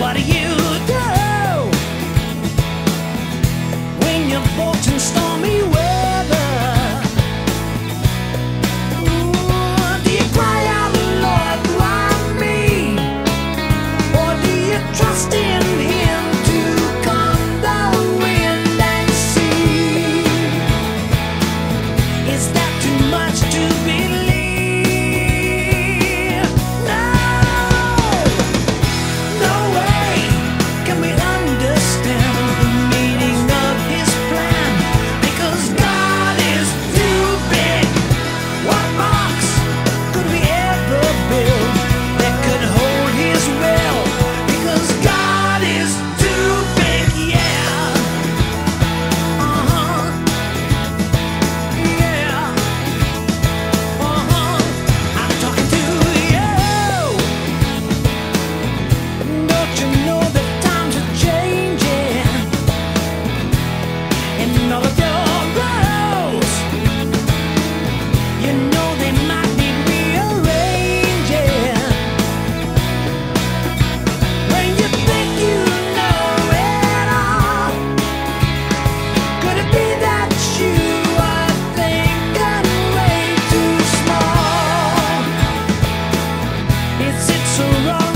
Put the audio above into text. What do you do when you're boat in stormy weather? Ooh, do you cry out, Lord, why me? Or do you trust in Him to calm the wind and sea? Is that too much to believe? It's so wrong.